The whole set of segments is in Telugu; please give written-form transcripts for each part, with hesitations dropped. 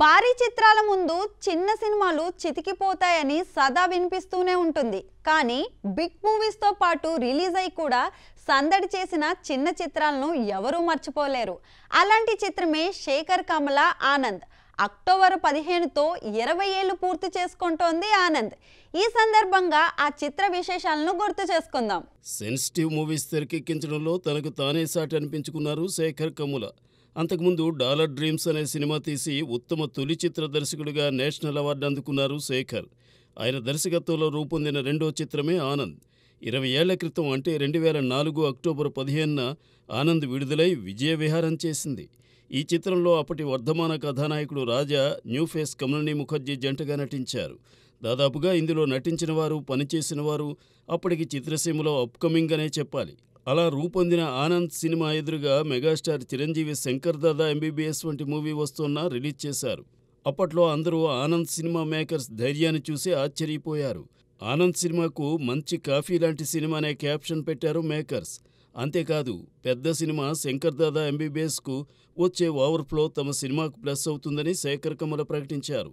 భారీ చిత్రాల ముందు చిన్న సినిమాలు చితికిపోతాయని సదా వినిపిస్తూనే ఉంటుంది. కానీ బిగ్ మూవీస్ తో పాటు రిలీజ్ అయ్యి కూడా సందడి చేసిన చిన్న చిత్రాలను ఎవరూ మర్చిపోలేరు. అలాంటి చిత్రమే శేఖర్ కమల ఆనంద్. అక్టోబర్ 15 తో 20 ఏళ్లు పూర్తి చేసుకుంటోంది ఆనంద్. ఈ సందర్భంగా ఆ చిత్ర విశేషాలను గుర్తు చేసుకుందాం. సెన్సిటివ్ మూవీస్ తెరకెక్కించడంలో తనకు తానే సాటి అనిపించుకున్నారు శేఖర్ కమల. అంతకుముందు డాలర్ డ్రీమ్స్ అనే సినిమా తీసి ఉత్తమ తొలి చిత్ర దర్శకుడిగా నేషనల్ అవార్డు అందుకున్నారు శేఖర్. ఆయన దర్శకత్వంలో రూపొందిన రెండో చిత్రమే ఆనంద్. 20 ఏళ్ల క్రితం అంటే 2004 అక్టోబర్ 15న ఆనంద్ విడుదలై విజయవిహారం చేసింది. ఈ చిత్రంలో అప్పటి వర్ధమాన కథానాయకుడు రాజా, న్యూ ఫేస్ కమలిని ముఖర్జీ జంటగా నటించారు. దాదాపుగా ఇందులో నటించిన వారు, పనిచేసిన వారు అప్పటికి చిత్రసీమలో అప్కమింగ్ అనే చెప్పాలి. అలా రూపొందిన ఆనంద్ సినిమా ఎదురుగా మెగాస్టార్ చిరంజీవి శంకర్ దాదా MBBS వంటి మూవీ వస్తున్నా రిలీజ్ చేశారు. అప్పట్లో అందరూ ఆనంద్ సినిమా మేకర్స్ ధైర్యాన్ని చూసి ఆశ్చర్యపోయారు. ఆనంద్ సినిమాకు మంచి కాఫీ లాంటి సినిమా అనే క్యాప్షన్ పెట్టారు మేకర్స్. అంతేకాదు, పెద్ద సినిమా శంకర్ దాదా MBBSకు వచ్చే ఓవర్ఫ్లో తమ సినిమాకు ప్లస్ అవుతుందని శేఖర్ కమల ప్రకటించారు.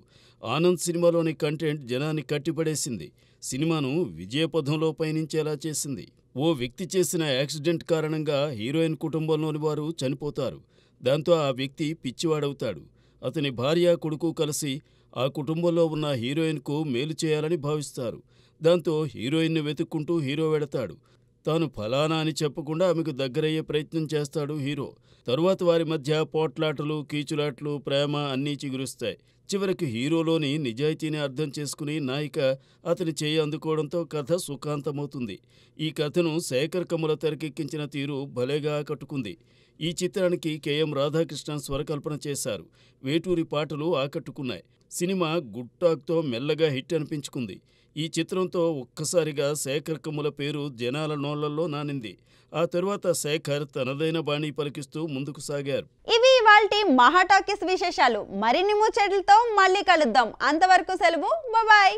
ఆనంద్ సినిమాలోని కంటెంట్ జనాన్ని కట్టిపడేసింది, సినిమాను విజయపథంలో పయనించేలా చేసింది. ఓ వ్యక్తి చేసిన యాక్సిడెంట్ కారణంగా హీరోయిన్ కుటుంబంలోని వారు చనిపోతారు. దాంతో ఆ వ్యక్తి పిచ్చివాడవుతాడు. అతని భార్య, కొడుకు కలిసి ఆ కుటుంబంలో ఉన్న హీరోయిన్కు మేలు చేయాలని భావిస్తారు. దాంతో హీరోయిన్ను వెతుక్కుంటూ హీరో వెడతాడు. తాను ఫలానా అని చెప్పకుండా ఆమెకు దగ్గరయ్యే ప్రయత్నం చేస్తాడు హీరో. తరువాత వారి మధ్య పోట్లాటలు, కీచులాట్లు, ప్రేమ అన్నీ చిగురుస్తాయి. చివరికి హీరోలోని నిజాయితీని అర్థం చేసుకుని నాయిక అతని చేయి అందుకోవడంతో కథ సుఖాంతమవుతుంది. ఈ కథను శేఖర్ కమల తెరకెక్కించిన తీరు భలేగా ఆకట్టుకుంది. ఈ చిత్రానికి K.M. రాధాకృష్ణ స్వరకల్పన చేశారు. వేటూరి పాటలు ఆకట్టుకున్నాయి. సినిమా గుడ్ టాక్తో మెల్లగా హిట్ అనిపించుకుంది. ఈ చిత్రంతో ఒక్కసారిగా శేఖర్ కమల పేరు జనాల నోళ్లలో నానింది. ఆ తరువాత శేఖర్ తనదైన బాణీ పలికిస్తూ ముందుకు సాగారు. ఇవి ఇవాల్టి మహాటాకీస్ విశేషాలు. మరిన్ని ముచ్చట్లతో మళ్ళీ కలుద్దాం. అంతవరకు సెలవు. బాయ్.